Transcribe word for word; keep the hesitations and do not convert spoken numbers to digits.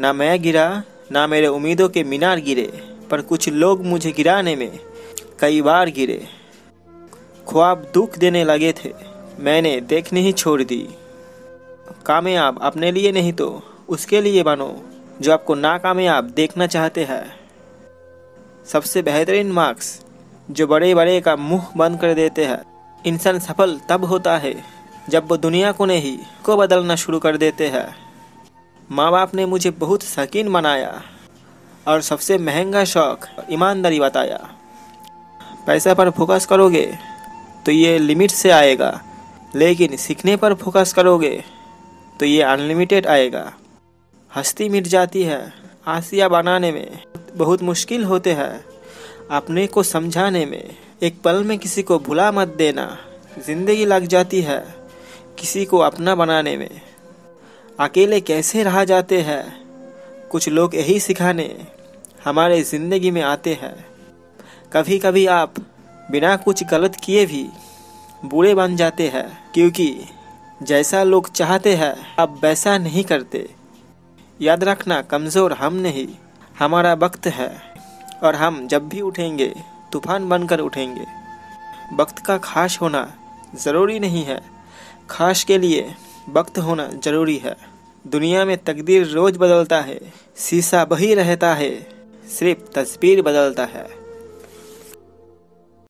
ना मैं गिरा ना मेरे उम्मीदों के मीनार गिरे, पर कुछ लोग मुझे गिराने में कई बार गिरे। ख्वाब दुख देने लगे थे, मैंने देखने ही छोड़ दी। कामयाब अपने लिए नहीं तो उसके लिए बनो जो आपको नाकामयाब देखना चाहते हैं। सबसे बेहतरीन मार्क्स जो बड़े बड़े का मुंह बंद कर देते हैं। इंसान सफल तब होता है जब वो दुनिया को नहीं को बदलना शुरू कर देते हैं। माँ बाप ने मुझे बहुत शकीन बनाया और सबसे महंगा शौक ईमानदारी बताया। पैसा पर फोकस करोगे तो ये लिमिट से आएगा, लेकिन सीखने पर फोकस करोगे तो ये अनलिमिटेड आएगा। हस्ती मिट जाती है, आशिया बनाने में बहुत मुश्किल होते हैं, अपने को समझाने में। एक पल में किसी को भुला मत देना, जिंदगी लग जाती है किसी को अपना बनाने में। अकेले कैसे रह जाते हैं, कुछ लोग यही सिखाने हमारे ज़िंदगी में आते हैं। कभी कभी आप बिना कुछ गलत किए भी बुरे बन जाते हैं, क्योंकि जैसा लोग चाहते हैं आप वैसा नहीं करते। याद रखना, कमज़ोर हम नहीं, हमारा वक्त है, और हम जब भी उठेंगे तूफान बनकर उठेंगे। वक्त का खास होना ज़रूरी नहीं है, खास के लिए वक्त होना ज़रूरी है। दुनिया में तकदीर रोज़ बदलता है, शीशा वही रहता है, सिर्फ तस्वीर बदलता है।